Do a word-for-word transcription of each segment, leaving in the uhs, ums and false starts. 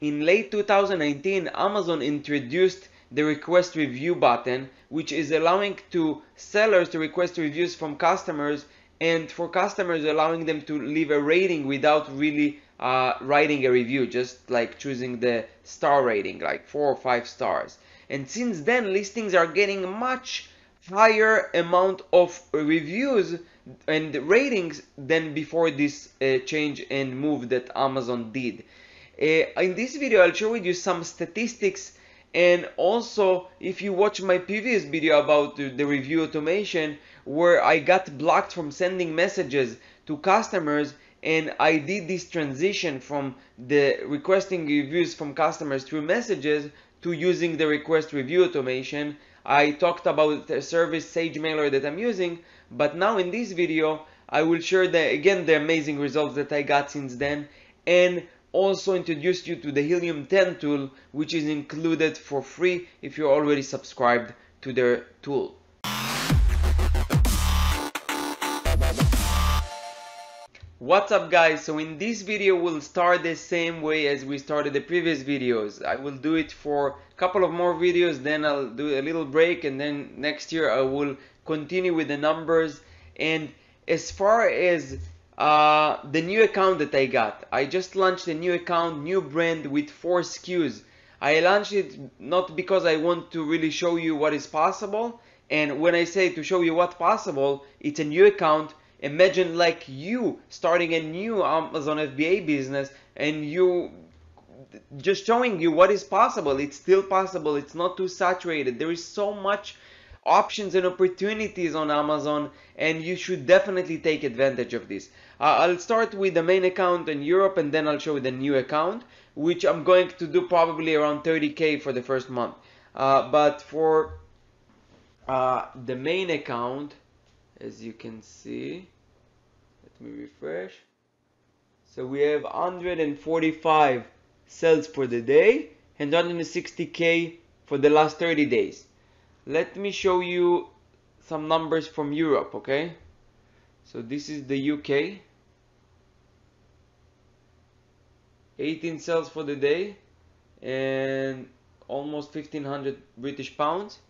In late two thousand nineteen, Amazon introduced the request review button, which is allowing to sellers to request reviews from customers, and for customers allowing them to leave a rating without really uh, writing a review, just like choosing the star rating, like four or five stars. And since then, listings are getting much higher amount of reviews and ratings than before this uh, change and move that Amazon did. Uh, in this video, I'll share with you some statistics. And also, if you watch my previous video about the review automation, where I got blocked from sending messages to customers, and I did this transition from the requesting reviews from customers through messages to using the request review automation, I talked about the service SageMailer that I'm using. But now in this video, I will share the, again the amazing results that I got since then, and also introduced you to the Helium ten tool, which is included for free if you're already subscribed to their tool. What's up, guys? So in this video, we'll start the same way as we started the previous videos. I will do it for a couple of more videos, then I'll do a little break, and then next year I will continue with the numbers. And as far as Uh, the new account that I got, I just launched a new account, new brand with four S K Us. I launched it not because I want to really show you what is possible, and when I say to show you what's possible, it's a new account. Imagine like you starting a new Amazon F B A business, and you just showing you what is possible. It's still possible. It's not too saturated. There is so much options and opportunities on Amazon, and you should definitely take advantage of this. Uh, I'll start with the main account in Europe, and then I'll show the new account, which I'm going to do probably around thirty K for the first month. Uh, but for uh, the main account, as you can see, let me refresh. So we have one hundred forty-five sales for the day and one hundred sixty K for the last thirty days. Let me show you some numbers from Europe, okay? So this is the U K. eighteen sales for the day and almost fifteen hundred British pounds.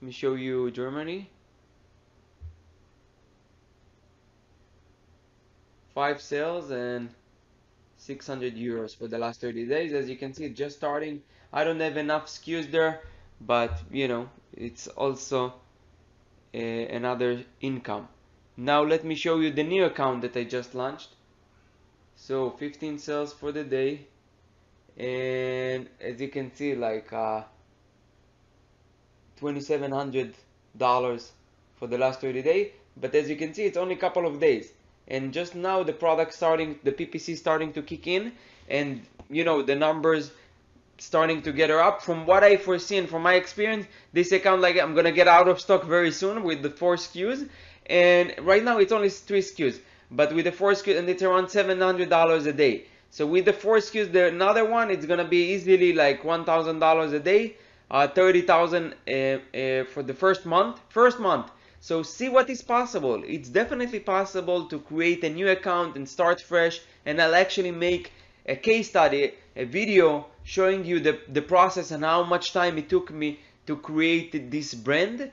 Let me show you Germany. five sales and six hundred euros for the last thirty days. As you can see, just starting. I don't have enough S K Us there, but you know, it's also uh, another income. Now let me show you the new account that I just launched. So fifteen sales for the day, and as you can see, like uh, twenty-seven hundred dollars for the last thirty days. But as you can see, it's only a couple of days, and just now the product starting, the P P C starting to kick in, and you know, the numbers starting to get her up. From what I foresee and from my experience, this account, like, I'm gonna get out of stock very soon with the four S K Us, and right now it's only three S K Us, but with the four S K Us, and it's around seven hundred dollars a day. So with the four S K Us, the another one, it's gonna be easily like one thousand dollars a day, uh, thirty thousand uh, uh, for the first month. First month. So see what is possible. It's definitely possible to create a new account and start fresh. And I'll actually make a case study, a video showing you the, the process and how much time it took me to create this brand uh,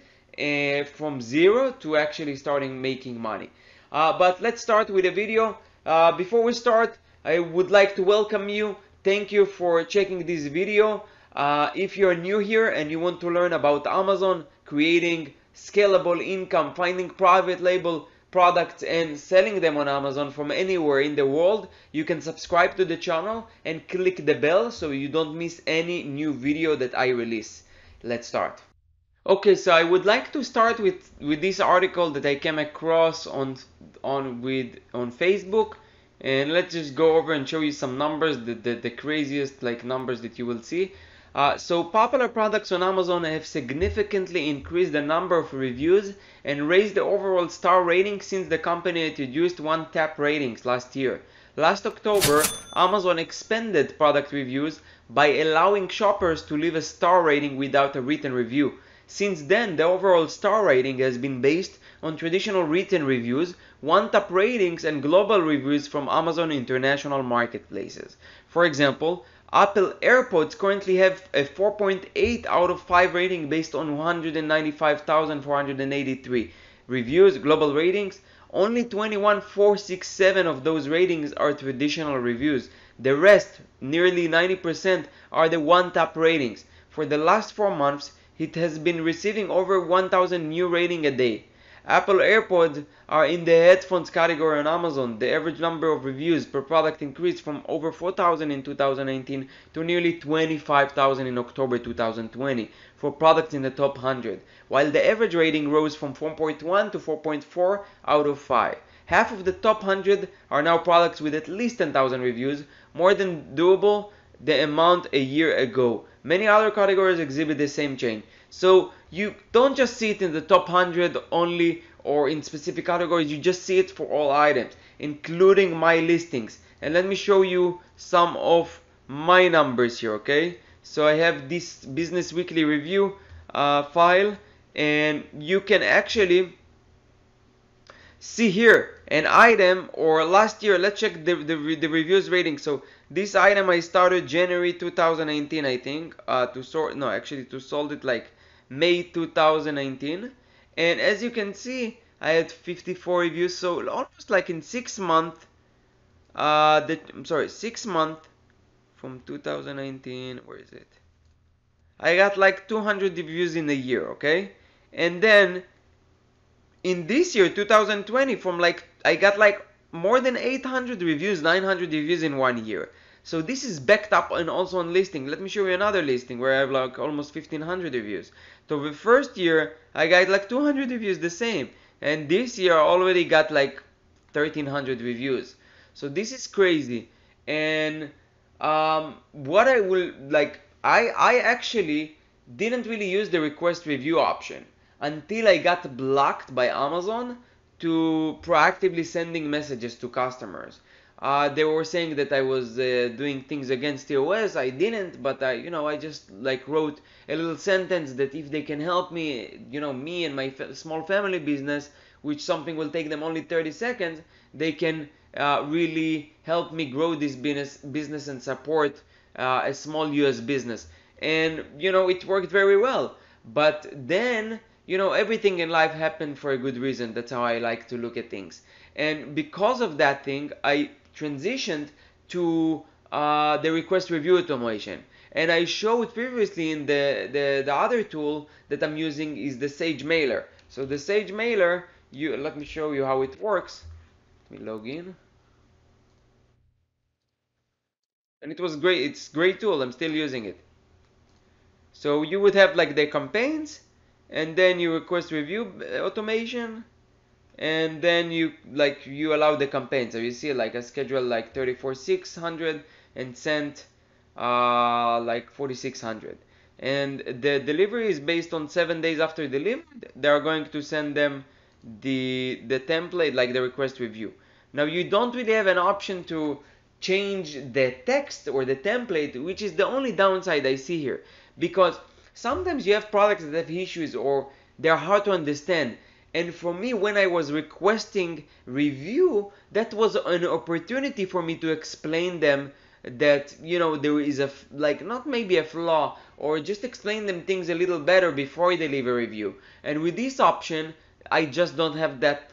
from zero to actually starting making money. Uh, but let's start with a video. Uh, before we start, I would like to welcome you. Thank you for checking this video. Uh, if you're new here and you want to learn about Amazon, creating scalable income, finding private label products and selling them on Amazon from anywhere in the world, you can subscribe to the channel and click the bell so you don't miss any new video that I release. Let's start. Okay, so I would like to start with with this article that I came across on on with on Facebook, and let's just go over and show you some numbers, the the, the craziest like numbers that you will see. Uh, so popular products on Amazon have significantly increased the number of reviews and raised the overall star rating since the company introduced one-tap ratings last year. Last October, Amazon expanded product reviews by allowing shoppers to leave a star rating without a written review. Since then, the overall star rating has been based on traditional written reviews, one-tap ratings, and global reviews from Amazon international marketplaces. For example, Apple AirPods currently have a four point eight out of five rating based on one hundred ninety-five thousand four hundred eighty-three reviews, global ratings. Only twenty-one thousand four hundred sixty-seven of those ratings are traditional reviews. The rest, nearly ninety percent, are the one-tap ratings. For the last four months, it has been receiving over one thousand new ratings a day. Apple AirPods are in the headphones category on Amazon. The average number of reviews per product increased from over four thousand in two thousand nineteen to nearly twenty-five thousand in October two thousand twenty for products in the top one hundred, while the average rating rose from four point one to four point four out of five. Half of the top one hundred are now products with at least ten thousand reviews, more than double the amount a year ago. Many other categories exhibit the same change. So you don't just see it in the top one hundred only or in specific categories, you just see it for all items, including my listings. And let me show you some of my numbers here, okay? So I have this Business Weekly Review uh, file, and you can actually see here an item or last year. Let's check the, the, the reviews rating. So this item I started January two thousand nineteen, I think, uh, to sort, no, actually to sold it like May two thousand nineteen. And as you can see, I had fifty-four reviews. So almost like in six months, uh, the, I'm sorry, six months from two thousand nineteen, where is it? I got like two hundred reviews in a year, okay? And then in this year two thousand twenty, from like I got like more than eight hundred reviews, nine hundred reviews in one year. So this is backed up and also on listing. Let me show you another listing where I have like almost fifteen hundred reviews. So the first year I got like two hundred reviews, the same, and this year I already got like thirteen hundred reviews. So this is crazy. And um, what I will like, I I actually didn't really use the request review option until I got blocked by Amazon to proactively sending messages to customers. Uh, they were saying that I was uh, doing things against T O S. I didn't, but I, you know, I just like wrote a little sentence that if they can help me, you know, me and my fa small family business, which something will take them only thirty seconds, they can uh, really help me grow this business, business and support uh, a small U S business. And you know, it worked very well. But then, you know, everything in life happened for a good reason. That's how I like to look at things. And because of that thing, I transitioned to uh, the request review automation. And I showed previously in the, the, the other tool that I'm using is the SageMailer. So the SageMailer, you, let me show you how it works. Let me log in. And it was great. It's a great tool. I'm still using it. So you would have like the campaigns, and then you request review automation, and then you like you allow the campaign. So you see like I schedule like thirty-four thousand six hundred and sent uh, like forty-six hundred, and the delivery is based on seven days after delivery. They are going to send them the the template, like the request review. Now you don't really have an option to change the text or the template, which is the only downside I see here, because sometimes you have products that have issues or they're hard to understand. And for me, when I was requesting review, that was an opportunity for me to explain them that, you know, there is a, like, not maybe a flaw, or just explain them things a little better before they leave a review. And with this option, I just don't have that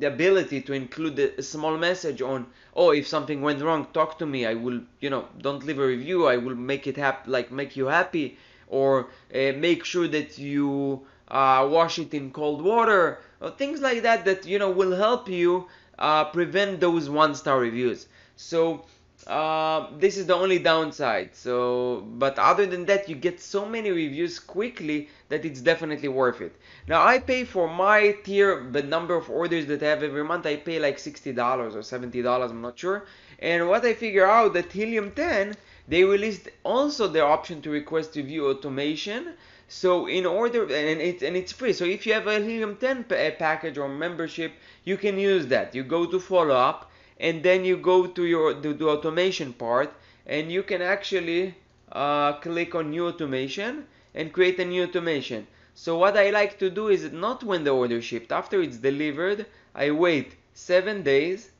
the ability to include a small message on, oh, if something went wrong, talk to me. I will, you know, don't leave a review. I will make it happy, like make you happy. Or uh, make sure that you uh, wash it in cold water, or things like that, that, you know, will help you uh, prevent those one-star reviews. So uh, this is the only downside. So, but other than that, you get so many reviews quickly that it's definitely worth it. Now I pay for my tier, the number of orders that I have every month, I pay like sixty dollars or seventy dollars, I'm not sure. And what I figure out that Helium ten, they released also their option to request review automation. So in order, and it's and it's free. So if you have a Helium ten package or membership, you can use that. You go to follow up, and then you go to your to the automation part, and you can actually uh, click on new automation and create a new automation. So what I like to do is not when the order shipped, after it's delivered, I wait seven days.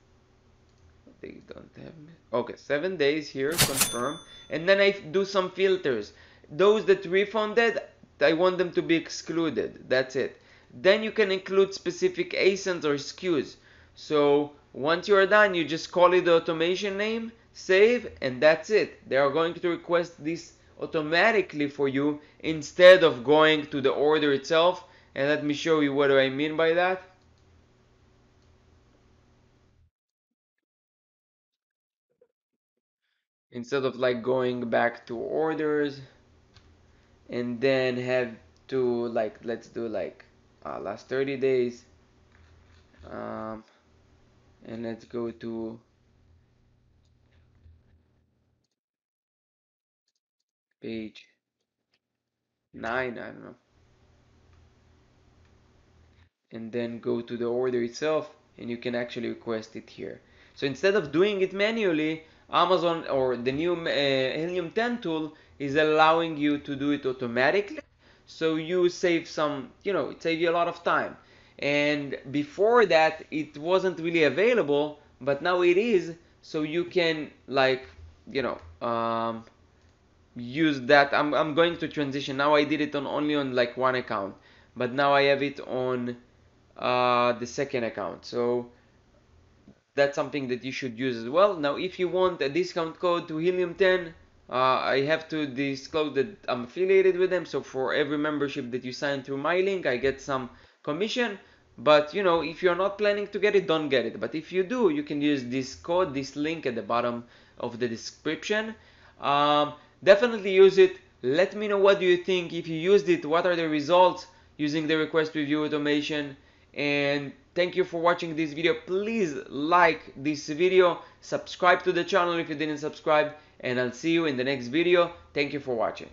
days don't have. Okay, seven days here, confirm. And then I do some filters. Those that refunded, I want them to be excluded. That's it. Then you can include specific A S I Ns or S K Us. So once you are done, you just call it the automation name, save, and that's it. They are going to request this automatically for you instead of going to the order itself. And let me show you what do I mean by that. Instead of like going back to orders and then have to like, let's do like uh, last thirty days. Um, and let's go to page nine, I don't know. And then go to the order itself and you can actually request it here. So instead of doing it manually, Amazon or the new uh, Helium ten tool is allowing you to do it automatically, so you save some, you know, it saves you a lot of time. And before that it wasn't really available, but now it is, so you can like, you know, um, use that. I'm, I'm going to transition now. I did it on only on like one account, but now I have it on uh, the second account, so that's something that you should use as well. Now if you want a discount code to Helium ten, uh, I have to disclose that I'm affiliated with them, so for every membership that you sign through my link I get some commission. But you know, if you're not planning to get it, don't get it. But if you do, you can use this code, this link at the bottom of the description. Um, definitely use it. Let me know what do you think. If you used it, what are the results using the request review automation? And thank you for watching this video. Please like this video, subscribe to the channel if you didn't subscribe, and I'll see you in the next video. Thank you for watching.